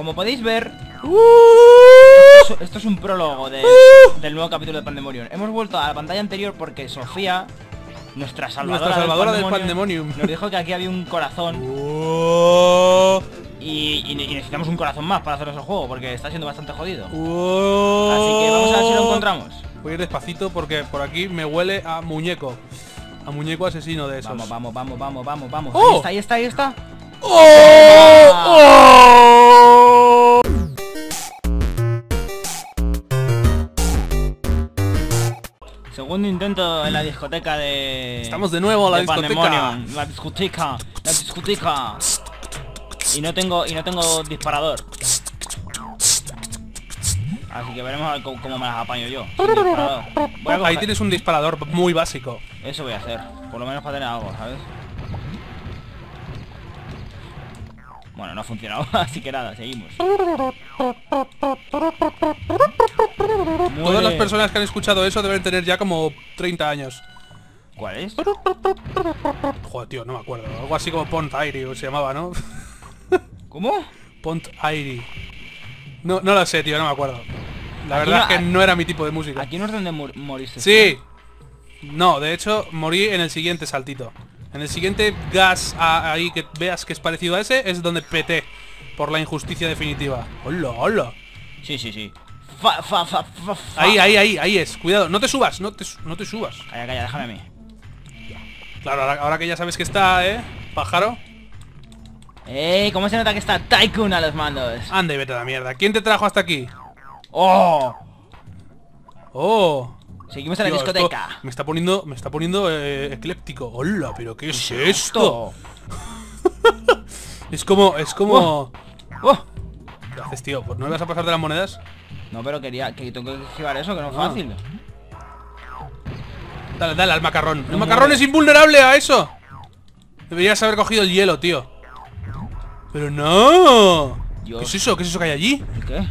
Como podéis ver, esto es un prólogo del nuevo capítulo de Pandemonium. Hemos vuelto a la pantalla anterior porque Sofía, nuestra salvadora del Pandemonium, nos dijo que aquí había un corazón. Y necesitamos un corazón más para haceros el juego, porque está siendo bastante jodido. Así que vamos a ver si lo encontramos. Voy a ir despacito porque por aquí me huele a muñeco. A muñeco asesino de esos. Vamos. ¡Oh! Ahí está. ¡Oh! ¡Oh! Segundo intento en la discoteca de... Estamos de nuevo a la discoteca. La discoteca. Y no tengo disparador. Así que veremos cómo me las apaño yo. Ahí tienes un disparador muy básico. Eso voy a hacer. Por lo menos para tener algo, ¿sabes? Bueno, no ha funcionado. Así que nada, seguimos. Todas las personas que han escuchado eso deben tener ya como 30 años. ¿Cuál es? Joder, tío, no me acuerdo. Algo así como Pont Airi se llamaba, ¿no? ¿Cómo? Pont Airi. No lo sé, tío, no me acuerdo. La verdad es que no era mi tipo de música. Aquí no es donde moriste. Sí. No, de hecho, morí en el siguiente saltito. En el siguiente gas ahí que veas que es parecido a ese, es donde peté. Por la injusticia definitiva. Hola. Sí. Fa. Ahí es. Cuidado, no te subas. Calla, déjame a mí. Claro, ahora que ya sabes que está, pájaro. ¿Cómo se nota que está Tycoon a los mandos? Anda y vete a la mierda. ¿Quién te trajo hasta aquí? ¡Oh! Seguimos en la discoteca. Esto me está poniendo ecléptico. ¡Hola! ¿Pero qué es esto? Es como... ¡Oh! ¿Qué haces, tío? ¿No le vas a pasar de las monedas? No, pero quería... que tengo que esquivar eso, que no es fácil. Dale al macarrón. ¡El macarrón es invulnerable a eso! Deberías haber cogido el hielo, tío. ¡Pero no! Dios. ¿Qué es eso? ¿Qué es eso que hay allí? ¿Qué?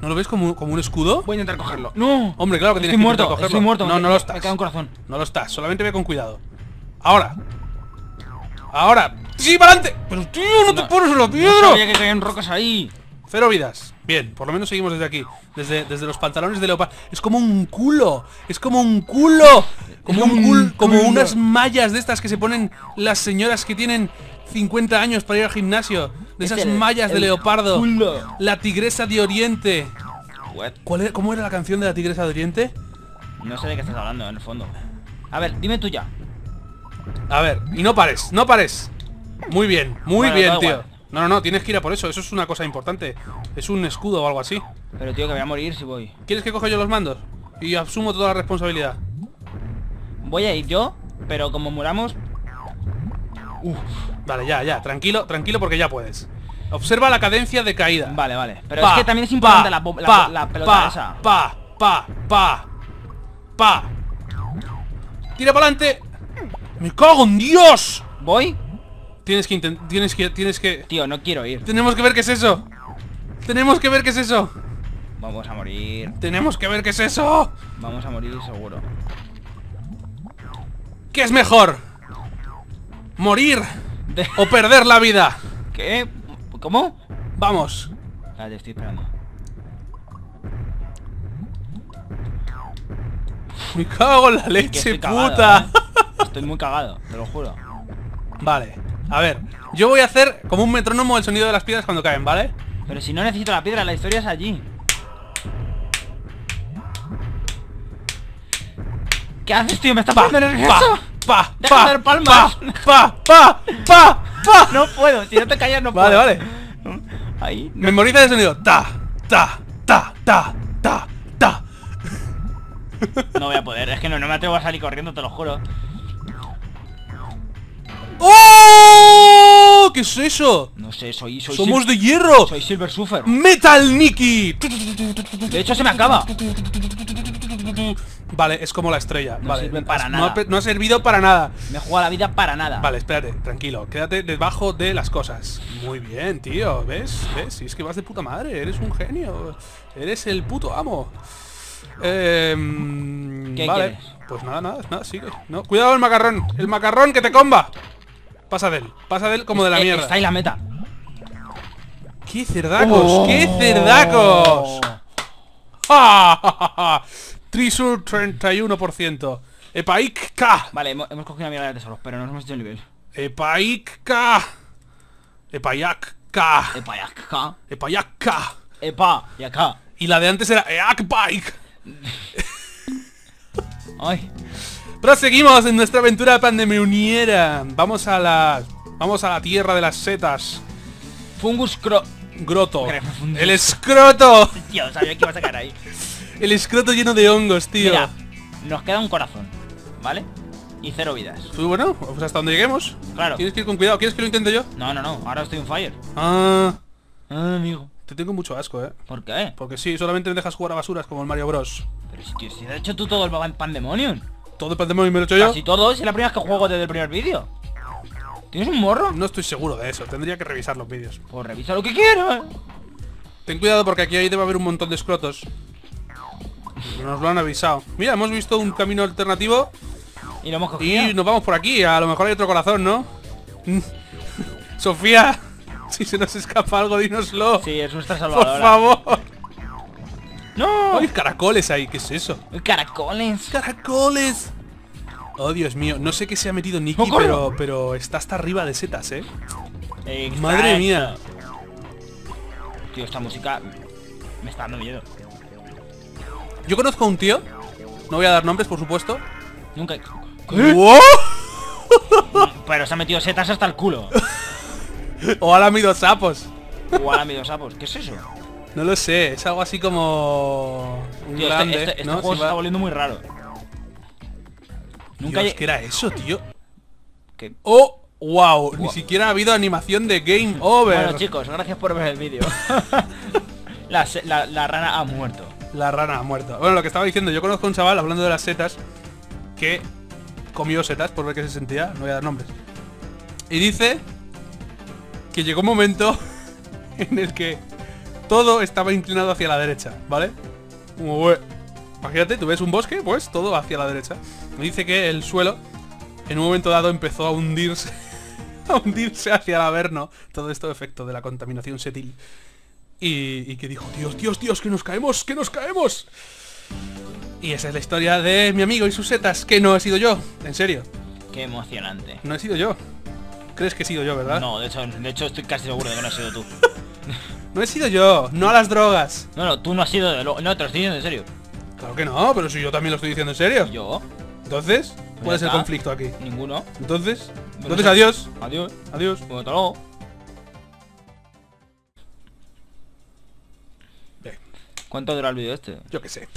¿No lo ves como un escudo? Voy a intentar cogerlo. ¡No! Hombre, claro que tienes que intentar cogerlo. Estoy muerto. No, no lo estás. Me cae un corazón. No lo estás. Solamente ve con cuidado. ¡Ahora! ¡Sí, para adelante! ¡Pero tío, no te pones en la piedra! No sabía que caían rocas ahí. 0 vidas. Bien, por lo menos seguimos desde aquí. Desde los pantalones de leopardo. Es como un culo. Como unas mallas de estas que se ponen las señoras que tienen 50 años para ir al gimnasio. De esas mallas de leopardo. Culo. La tigresa de Oriente. ¿Cómo era la canción de la tigresa de Oriente? No sé de qué estás hablando en el fondo. A ver, dime tú ya. A ver, y no pares. Muy bien, tío. No, tienes que ir a por eso. Eso es una cosa importante. Es un escudo o algo así. Pero tío, que voy a morir si voy. ¿Quieres que coja yo los mandos? Y asumo toda la responsabilidad. Voy a ir yo, pero como muramos... Uf. Vale, ya, tranquilo porque ya puedes. Observa la cadencia de caída. Vale. Pero es que también es importante la pelota esa. Tira para adelante. ¡Me cago en Dios! ¿Voy? Tienes que... Tío, no quiero ir. Tenemos que ver qué es eso. Vamos a morir. Vamos a morir seguro. ¿Qué es mejor? ¿Morir? ¿O perder la vida? ¿Qué? ¿Cómo? Vamos. Te estoy esperando. Me cago en la leche, estoy puta. Cagado, Estoy muy cagado, te lo juro. Vale. A ver, yo voy a hacer como un metrónomo el sonido de las piedras cuando caen, ¿vale? Pero si no necesito la piedra, la historia es allí. ¿Qué haces, tío? Me está pasando en el resto. Deja de dar palmas. No puedo, si no te callas no puedo. Vale. Ahí. No. Memoriza el sonido. Ta. No voy a poder, es que no me atrevo a salir corriendo, te lo juro. ¡Oh! ¿Qué es eso? No sé, soy ¡somos de hierro! Soy Silver Surfer. ¡Metal Nicky! De hecho se me acaba. Vale, es como la estrella. No sirve para nada. No ha servido para nada. Me he jugado la vida para nada. Vale, espérate, tranquilo. Quédate debajo de las cosas. Muy bien, tío. ¿Ves? Si es que vas de puta madre. Eres un genio. Eres el puto amo. ¿Qué quieres? Pues nada, sigue. No, cuidado el macarrón. El macarrón que te comba. Pasa de él como de la mierda. Está ahí la meta. ¡Qué cerdacos! Oh. ¡Qué cerdacos! ¡Ja, ja, ja, ja! Treasure 31%. ¡Epaikka! Vale, hemos cogido una mierda de tesoros, pero no nos hemos hecho el nivel. ¡Epaikka! ¡Epayakka! ¡Epayakka! ¡Epayakka! ¡Epa! Y acá. Y la de antes era Eakbike. Ay. Proseguimos en nuestra aventura pandemoniera. Vamos a la... vamos a la tierra de las setas. Fungus groto. El escroto. Tío, sabía que iba a sacar ahí. El escroto lleno de hongos, tío. Mira, nos queda un corazón, ¿vale? Y 0 vidas. Pues bueno, pues hasta donde lleguemos. Claro. Tienes que ir con cuidado. ¿Quieres que lo intente yo? No, no, no. Ahora estoy en fire. Ah. Ah, amigo. Te tengo mucho asco, ¿eh? ¿Por qué? Porque sí, solamente me dejas jugar a basuras como el Mario Bros. Pero si, tío, si has hecho tú todo el Pandemonium. Todo el Pandemonium me lo he hecho yo. Casi todo, es la primera vez que juego desde el primer vídeo. ¿Tienes un morro? No estoy seguro de eso, tendría que revisar los vídeos. Pues revisa lo que quieras. Ten cuidado porque aquí ahí debe haber un montón de escrotos. Nos lo han avisado. Mira, hemos visto un camino alternativo. Y lo hemos cogido. Y nos vamos por aquí, a lo mejor hay otro corazón, ¿no? Sofía... si se nos escapa algo, dínoslo. Sí, es nuestra salvadora. Por favor. No. Hay caracoles ahí, ¿qué es eso? Caracoles. Caracoles. Oh, Dios mío, no sé qué se ha metido Niki, oh, pero está hasta arriba de setas, ¿eh? Exacto. Madre mía. Tío, esta música me está dando miedo. Yo conozco a un tío, no voy a dar nombres, por supuesto. Nunca... ¿Qué? ¡Wow! Pero se ha metido setas hasta el culo. O han habido sapos. O han habido sapos. ¿Qué es eso? No lo sé. Es algo así como... un tío, grande, este ¿no? juego se está volviendo muy raro. Nunca Dios, ¿qué era eso, tío? ¿Qué? ¡Oh! ¡Wow! Ni siquiera ha habido animación de Game Over. Bueno, chicos, gracias por ver el vídeo. la rana ha muerto. La rana ha muerto. Bueno, lo que estaba diciendo. Yo conozco a un chaval, hablando de las setas, que comió setas por ver qué se sentía. No voy a dar nombres. Y dice... que llegó un momento en el que todo estaba inclinado hacia la derecha, ¿vale? Ué. Imagínate, tú ves un bosque, pues todo hacia la derecha. Me dice que el suelo, en un momento dado, empezó a hundirse hacia el averno. Todo esto efecto de la contaminación setil. Y que dijo, Dios, Dios, Dios, que nos caemos, que nos caemos. Y esa es la historia de mi amigo y sus setas, que no he sido yo, en serio. Qué emocionante. No he sido yo. ¿Crees que he sido yo, verdad? No, de hecho estoy casi seguro de que no has sido tú. No he sido yo, no a las drogas. No, no, tú no has sido de lo... No, te lo estoy diciendo en serio. Claro que no, pero si yo también lo estoy diciendo en serio. ¿Yo? Entonces, pues ¿cuál es el conflicto aquí? Ninguno. Entonces, entonces adiós. Adiós. Adiós. Bueno, hasta luego. Bien. ¿Cuánto dura el vídeo este? Yo qué sé.